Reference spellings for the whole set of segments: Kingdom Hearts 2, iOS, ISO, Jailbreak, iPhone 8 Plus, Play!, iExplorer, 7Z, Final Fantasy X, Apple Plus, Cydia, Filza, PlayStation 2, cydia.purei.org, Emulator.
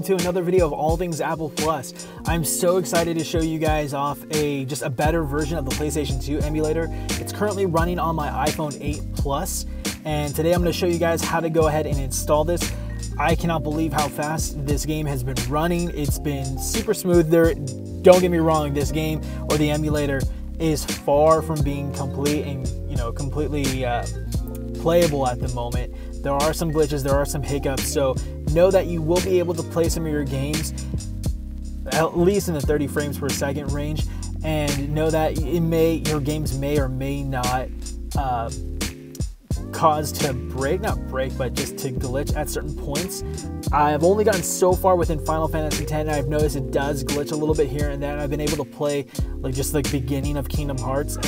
welcome to another video of all things Apple Plus. I'm so excited to show you guys off just a better version of the PlayStation 2 emulator. It's currently running on my iPhone 8 Plus, and today I'm going to show you guys how to go ahead and install this. I cannot believe how fast this game has been running. It's been super smooth. Don't get me wrong, this game or the emulator is far from being complete and completely playable at the moment. There are some glitches, there are some hiccups, so know that you will be able to play some of your games at least in the 30 frames per second range, and know that your games may or may not cause to not break but just to glitch at certain points. I've only gotten so far within Final Fantasy X, and I've noticed it does glitch a little bit here and there. I've been able to play just the beginning of Kingdom Hearts, and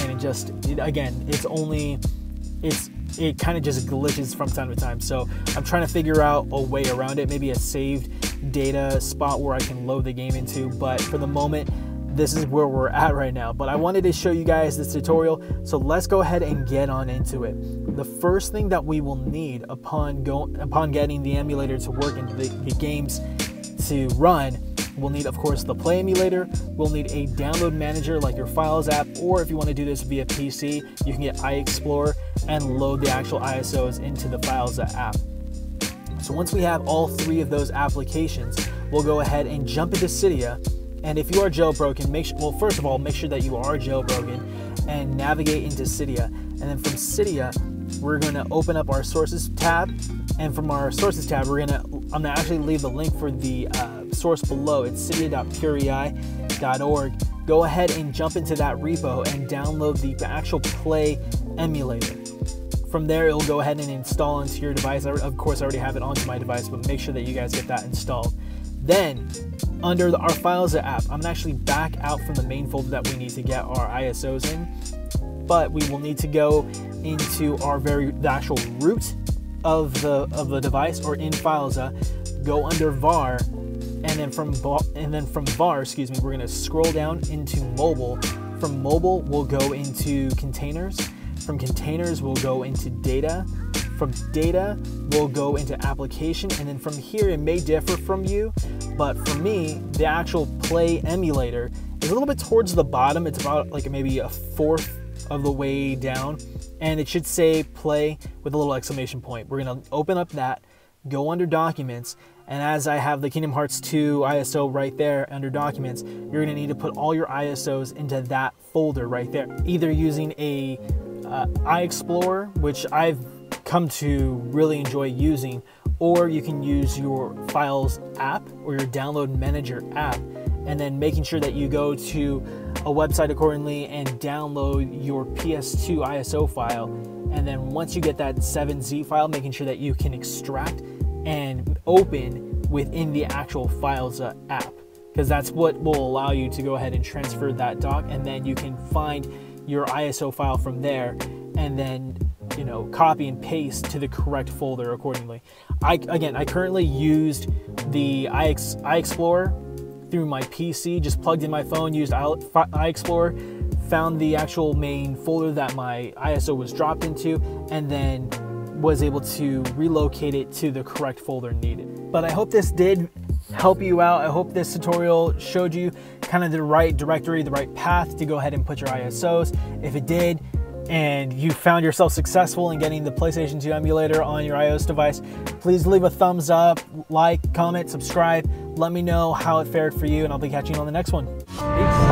it kind of just glitches from time to time. So I'm trying to figure out a way around it, maybe a saved data spot where I can load the game into, but for the moment this is where we're at right now. But I wanted to show you guys this tutorial, so let's go ahead and get on into it. The first thing that we will need upon getting the emulator to work and the games to run, we'll need, of course, the Play emulator. We'll need a download manager like your Files app, or if you want to do this via PC, you can get iExplorer and load the actual ISOs into the Files app. So once we have all three of those applications, we'll go ahead and jump into Cydia. And if you are jailbroken, first of all, make sure that you are jailbroken and navigate into Cydia. And then from Cydia, we're going to open up our Sources tab. And from our Sources tab, I'm gonna actually leave the link for the source below. It's cydia.purei.org. Go ahead and jump into that repo and download the actual Play emulator. From there, it'll go ahead and install onto your device. Of course, I already have it onto my device, but make sure that you guys get that installed. Then, under our Filza app, I'm gonna actually back out from the main folder that we need to get our ISOs in, but we will need to go into the actual root of the device, or in Filza, go under VAR, and then from VAR, excuse me, we're gonna scroll down into Mobile. From Mobile, we'll go into Containers. From Containers, we'll go into Data. From Data, we'll go into Application, and then from here, it may differ from you, but for me, the actual Play emulator is a little bit towards the bottom. It's about like maybe a fourth of the way down, and it should say Play with a little exclamation point. We're gonna open up that, go under Documents, and as I have the Kingdom Hearts 2 ISO right there under Documents, you're gonna need to put all your ISOs into that folder right there, either using a iExplorer, which I've come to really enjoy using, or you can use your Files app or your Download Manager app, and then making sure that you go to a website accordingly and download your PS2 ISO file. And then once you get that 7Z file, making sure that you can extract and open within the actual Files app, because that's what will allow you to go ahead and transfer that doc, and then you can find your ISO file from there, and then copy and paste to the correct folder accordingly. I currently used the iExplorer through my PC, just plugged in my phone, used iExplorer, found the actual main folder that my ISO was dropped into, and then was able to relocate it to the correct folder needed. But I hope this did help you out. I hope this tutorial showed you kind of the right directory, the right path to go ahead and put your ISOs. If it did, and you found yourself successful in getting the PlayStation 2 emulator on your iOS device, please leave a thumbs up, like, comment, subscribe. Let me know how it fared for you, and I'll be catching you on the next one. Peace.